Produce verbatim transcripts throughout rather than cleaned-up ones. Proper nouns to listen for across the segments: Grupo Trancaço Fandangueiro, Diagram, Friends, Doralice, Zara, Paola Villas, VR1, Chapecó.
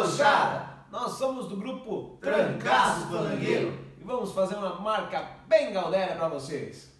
gauchada! Nós somos do grupo Trancaço Fandangueiro e vamos fazer uma marca bem gaudéria pra vocês.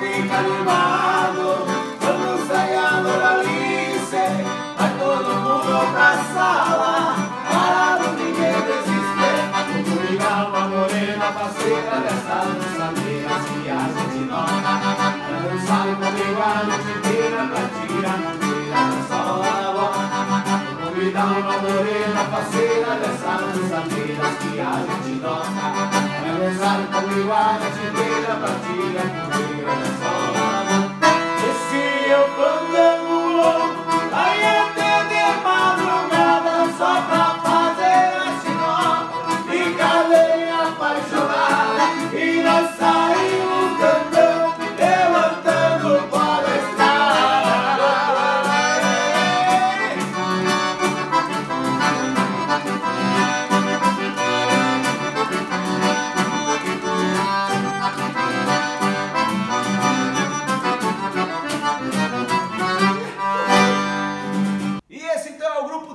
Fica animado, vamos sair a doralice. Vai todo mundo pra sala, parado, ninguém desiste. Vou ligar uma morena parceira dessa dança minha, se asa de nós. Ela não sabe comigo a noite inteira pra tirar, não tirar a sola. Vou ligar uma morena parceira dessa dança minha, se asa de nós. Ela não sabe comigo a noite inteira pra tirar.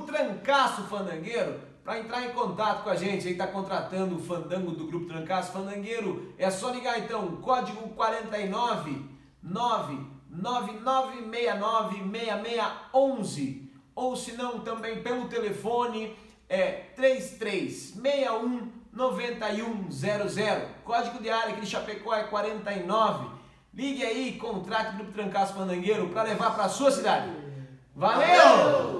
Trancaço Fandangueiro. Para entrar em contato com a gente, aí está contratando o fandango do Grupo Trancaço Fandangueiro, é só ligar então, código quarenta e nove, nove nove nove seis nove seis seis onze, ou se não também pelo telefone é três três seis um nove um zero zero, código de área aqui de Chapecó é quarenta e nove, ligue aí, contrate o Grupo Trancaço Fandangueiro para levar para a sua cidade. Valeu!